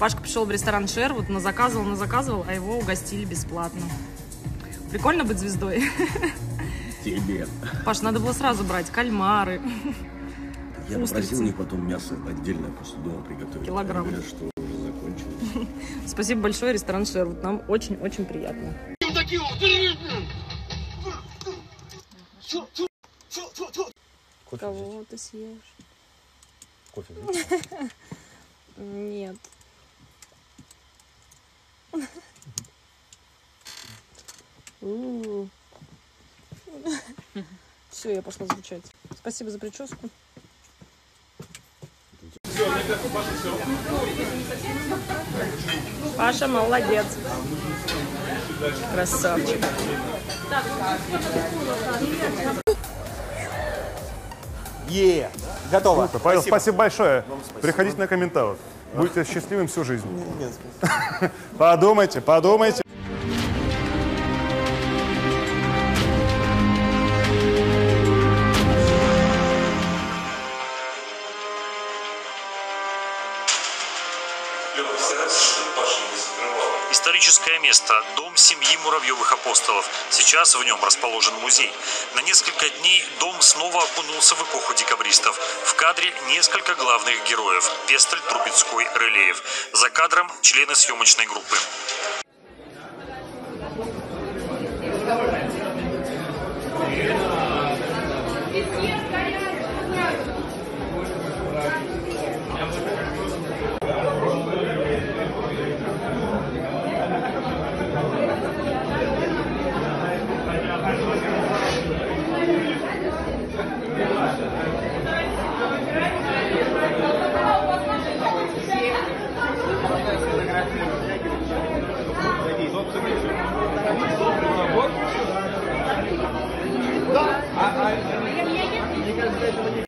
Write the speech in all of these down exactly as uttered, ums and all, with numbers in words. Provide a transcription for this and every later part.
Пашка пришел в ресторан Шервуд, назаказывал, назаказывал, а его угостили бесплатно. Прикольно быть звездой. Тебе. Паш, надо было сразу брать кальмары. Я попросил у них потом мясо отдельно после дома приготовить. Килограмм. Говорят, что уже закончилось. Спасибо большое, ресторан Шервуд. Нам очень-очень приятно. Кого ты съешь? Кофе, да? Нет. Все, я пошла звучать. Спасибо за прическу. Паша молодец. Красавчик. Е, готово. Круто. Павел, спасибо, спасибо большое. Спасибо. Приходите на Комментаут. Будьте счастливым всю жизнь. Нет, нет. Подумайте, подумайте. Историческое место, дом семьи Муравьевых апостолов. Сейчас в нем расположен музей. На несколько дней дом снова окунулся в эпоху декабристов. В кадре несколько главных героев. Пестель, Трубецкой, Рылеев. За кадром члены съемочной группы.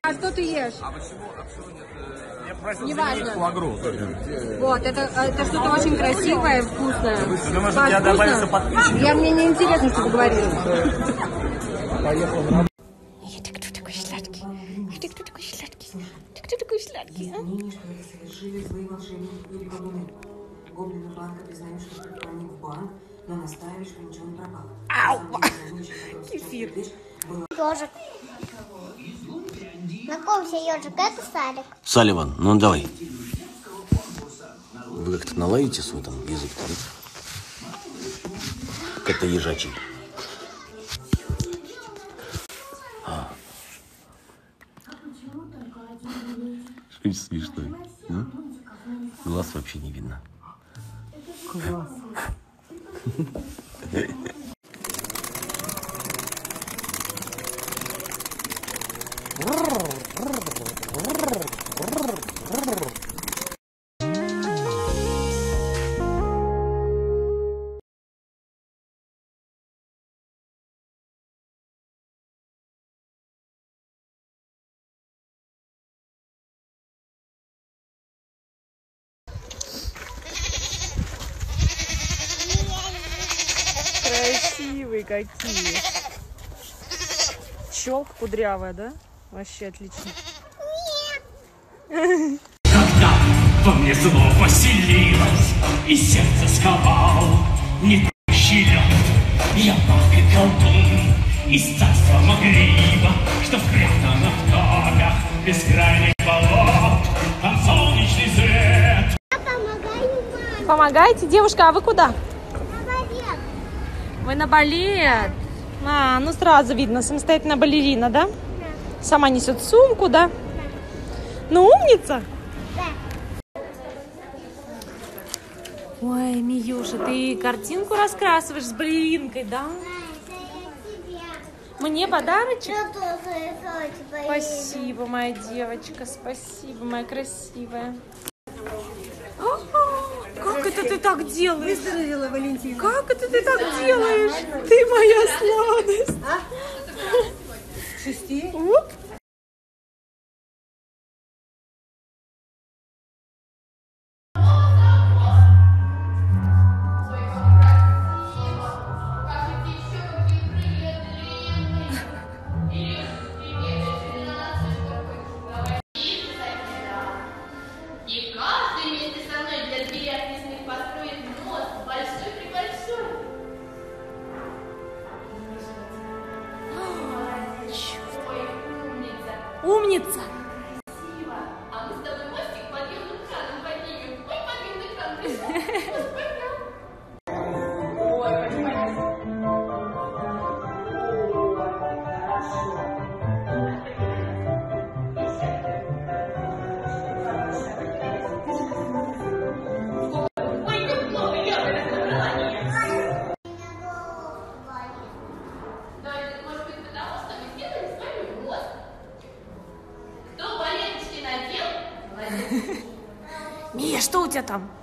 А что ты ешь? А почему абсолютно не важно? Вот, это, это что-то очень красивое, вкусное. Ну, может, а, вкусно? Я, мне не интересно, что ты говоришь. Эй, ты кто такой сладкий? А ты кто такой сладкий? Ты кто такой сладкий? А? Но настаиваешь, что ничего не пропало. Ау! Кефир. Ёжик. Знакомься, ёжик, это Салик. Салливан, ну давай. Вы как-то наладите свой там язык-то, да? Как-то ежачий. А. Что-то смешное, да? Глаз вообще не видно. Класс. Красивые какие. Челка кудрявая, да? Вообще отлично. Когда во мне зло поселилось, и сердце сковал нетущий лед, я баб и колдун из царства Магриба, что спрятано в топях бескрайних болот, там солнечный свет. Я помогаю маме. Помогайте, девушка, а вы куда? Вы на балет? А, ну сразу видно, самостоятельная балерина, да? Да. Сама несет сумку, да? Да. Ну, умница? Да. Ой, Миюша, ты картинку раскрасываешь с балеринкой, да? Да, это я тебе. Мне подарочек? Спасибо, моя девочка, спасибо, моя красивая. Как это ты так делаешь? Выздоровела, Валентина. Как это ты так делаешь? Ты моя сладость. Шести. И каждый вместе со мной для Мия, что у тебя там?